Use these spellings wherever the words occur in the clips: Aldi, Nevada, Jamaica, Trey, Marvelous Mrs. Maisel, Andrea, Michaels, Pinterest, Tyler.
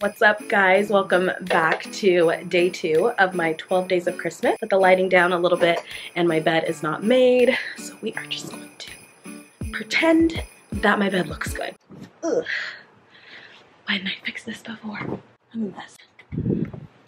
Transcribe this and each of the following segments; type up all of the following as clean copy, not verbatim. What's up, guys? Welcome back to day 2 of my 12 days of Christmas. Put the lighting down a little bit and my bed is not made, so we are just going to pretend that my bed looks good. Ugh. Why didn't I fix this before? I'm a mess.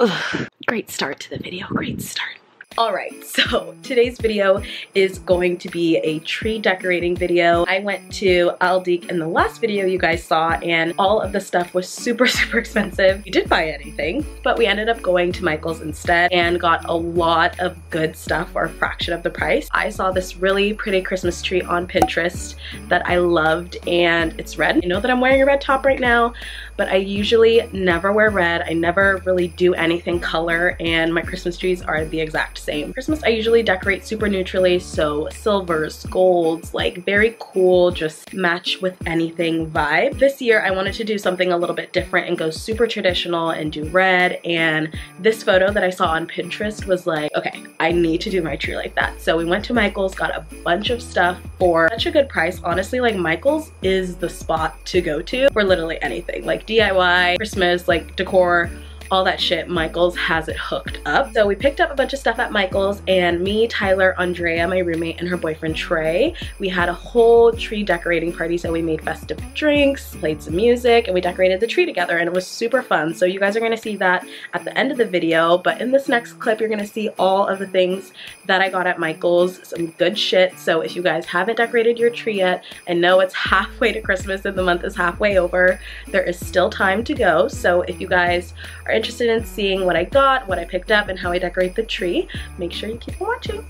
Ugh. Great start to the video, great start. Alright, so today's video is going to be a tree decorating video. I went to Aldi in the last video you guys saw and all of the stuff was super expensive. We didn't buy anything, but we ended up going to Michaels instead and got a lot of good stuff for a fraction of the price. I saw this really pretty Christmas tree on Pinterest that I loved and it's red. I know that I'm wearing a red top right now, but I usually never wear red. I never really do anything color and my Christmas trees are the exact same. Christmas I usually decorate super neutrally, so silvers, golds, like very cool, just match with anything vibe. This year I wanted to do something a little bit different and go super traditional and do red, and this photo that I saw on Pinterest was like, okay, I need to do my tree like that. So we went to Michaels, got a bunch of stuff for such a good price. Honestly, like Michaels is the spot to go to for literally anything, like DIY, Christmas, like decor, all that shit. Michaels has it hooked up. So we picked up a bunch of stuff at Michaels, and me, Tyler, Andrea, my roommate, and her boyfriend Trey, we had a whole tree decorating party. So we made festive drinks, played some music, and we decorated the tree together, and it was super fun. So you guys are gonna see that at the end of the video, but in this next clip you're gonna see all of the things that I got at Michaels, some good shit. So if you guys haven't decorated your tree yet, I know it's halfway to Christmas and the month is halfway over, there is still time to go. So if you guys are interested in seeing what I got, what I picked up, and how I decorate the tree, make sure you keep watching.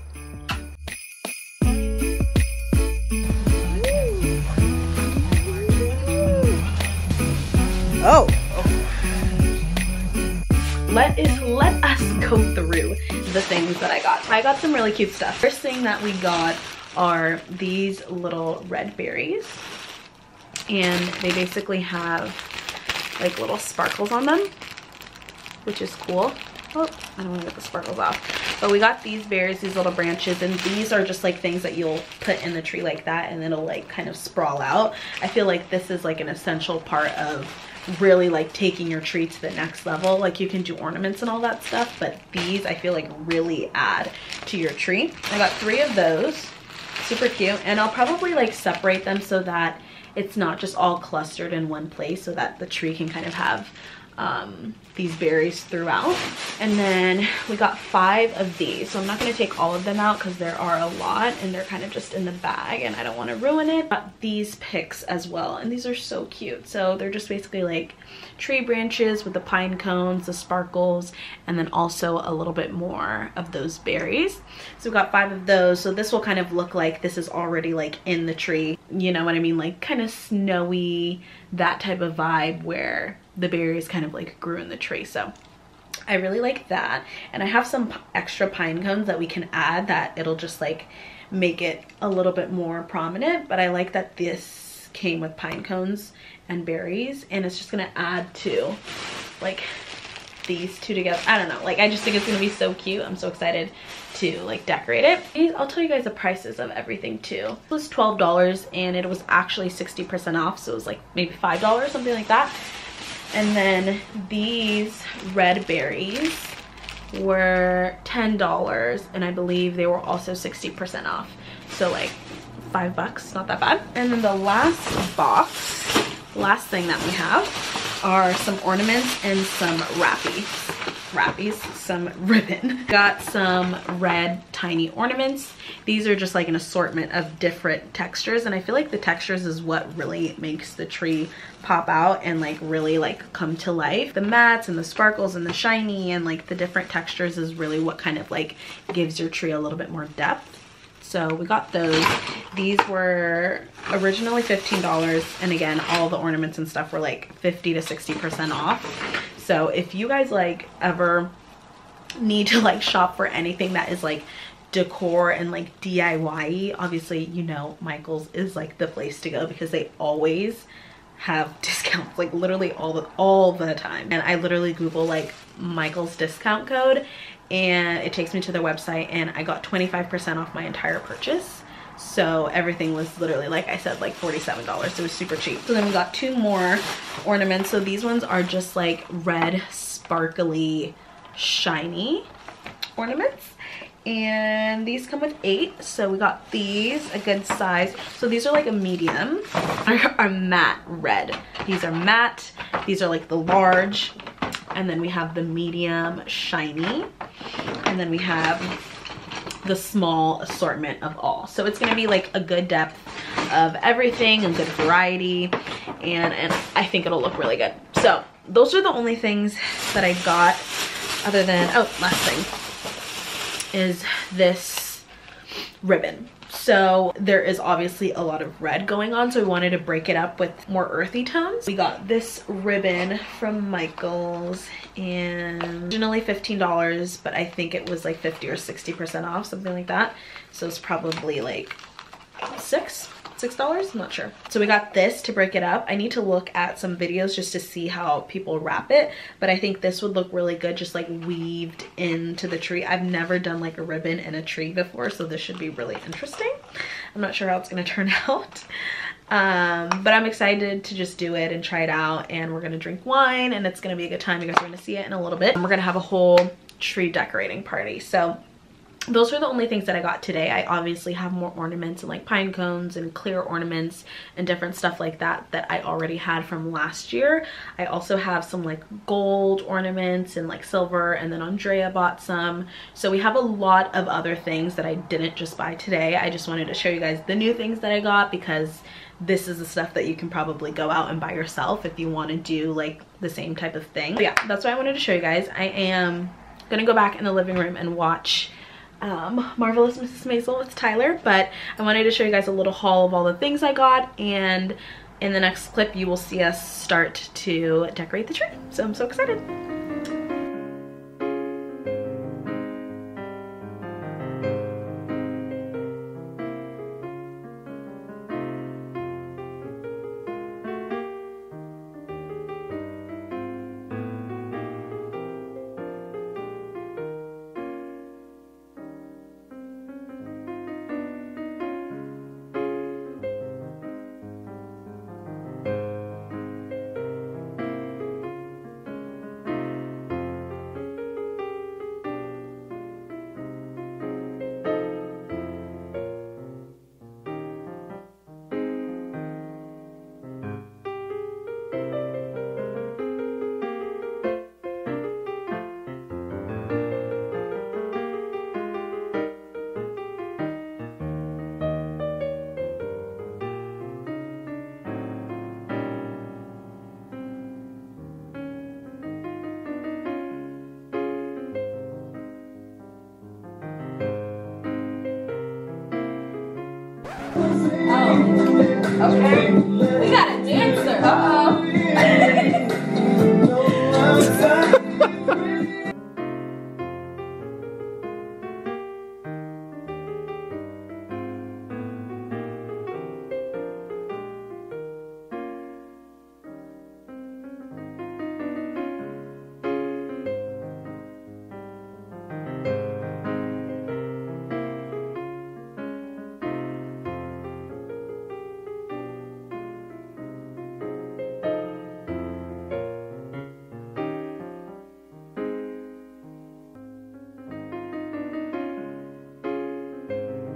Oh! Let us go through the things that I got. I got some really cute stuff. First thing that we got are these little red berries, and they basically have like little sparkles on them, which is cool. Oh, I don't want to get the sparkles off. But we got these berries, these little branches, and these are just like things that you'll put in the tree like that and it'll like kind of sprawl out. I feel like this is like an essential part of really like taking your tree to the next level. Like you can do ornaments and all that stuff, but these I feel like really add to your tree. I got 3 of those, super cute. And I'll probably like separate them so that it's not just all clustered in one place, so that the tree can kind of have these berries throughout. And then we got 5 of these, so I'm not going to take all of them out because there are a lot and they're kind of just in the bag and I don't want to ruin it. Got these picks as well, and these are so cute. So they're just basically like tree branches with the pine cones, the sparkles, and then also a little bit more of those berries. So we got 5 of those, so this will kind of look like this is already like in the tree, you know what I mean, like kind of snowy, that type of vibe where the berries kind of like grew in the tree. So I really like that, and I have some extra pine cones that we can add that it'll just like make it a little bit more prominent, but I like that this came with pine cones and berries, and it's just gonna add to like these two together. I don't know, like I just think it's gonna be so cute. I'm so excited to like decorate it. I'll tell you guys the prices of everything too. It was $12 and it was actually 60% off, so it was like maybe $5, something like that. And then these red berries were $10 and I believe they were also 60% off. So like $5, not that bad. And then the last box, last thing that we have are some ornaments and some wrappies, some ribbon. Got some red tiny ornaments. These are just like an assortment of different textures, and I feel like the textures is what really makes the tree pop out and like really like come to life. The mattes and the sparkles and the shiny and like the different textures is really what kind of like gives your tree a little bit more depth. So we got those. These were originally $15, and again all the ornaments and stuff were like 50 to 60% off. So if you guys like ever need to like shop for anything that is like decor and like DIY, obviously you know Michaels is like the place to go because they always have discounts, like literally all the time. And I literally Google like Michaels discount code and it takes me to their website, and I got 25% off my entire purchase. So everything was literally, like I said, like $47. It was super cheap. So then we got two more ornaments. So these ones are just like red, sparkly, shiny ornaments. And these come with 8. So we got these, a good size. So these are like a medium, are matte red. These are matte. These are like the large. And then we have the medium shiny. And then we have the small assortment of all. So it's gonna be like a good depth of everything and good variety, and I think it'll look really good. So those are the only things that I got, other than, oh, last thing is this ribbon. So there is obviously a lot of red going on, so we wanted to break it up with more earthy tones. We got this ribbon from Michaels, and originally $15, but I think it was like 50 or 60% off, something like that. So it's probably like $6, I'm not sure. So we got this to break it up. I need to look at some videos just to see how people wrap it, but I think this would look really good just like weaved into the tree. I've never done like a ribbon in a tree before, so this should be really interesting. I'm not sure how it's gonna turn out, but I'm excited to just do it and try it out, and we're gonna drink wine and it's gonna be a good time. You guys are gonna see it in a little bit, and we're gonna have a whole tree decorating party. So those are the only things that I got today. I obviously have more ornaments and like pine cones and clear ornaments and different stuff like that that I already had from last year. I also have some like gold ornaments and like silver, and then Andrea bought some. So we have a lot of other things that I didn't just buy today. I just wanted to show you guys the new things that I got, because this is the stuff that you can probably go out and buy yourself if you want to do like the same type of thing. But yeah, that's what I wanted to show you guys. I am gonna go back in the living room and watch Marvelous Mrs. Maisel with Tyler, but I wanted to show you guys a little haul of all the things I got, and in the next clip you will see us start to decorate the tree. So I'm so excited. Okay. We got a dancer.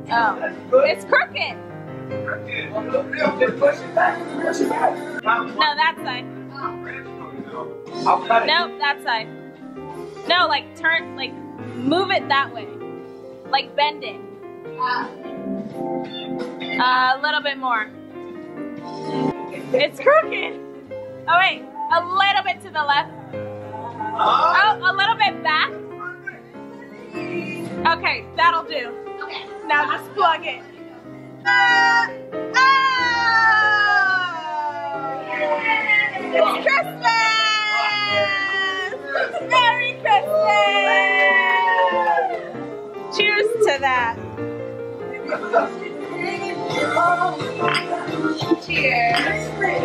Oh, it's crooked. Push it back. No, that side. No, that side. No, like turn, like move it that way. Like bend it. A little bit more. It's crooked. Oh wait, a little bit to the left. Oh, a little bit back. Okay, that'll do. Now just plug it. It's Christmas! Merry Christmas! Cheers to that. Cheers.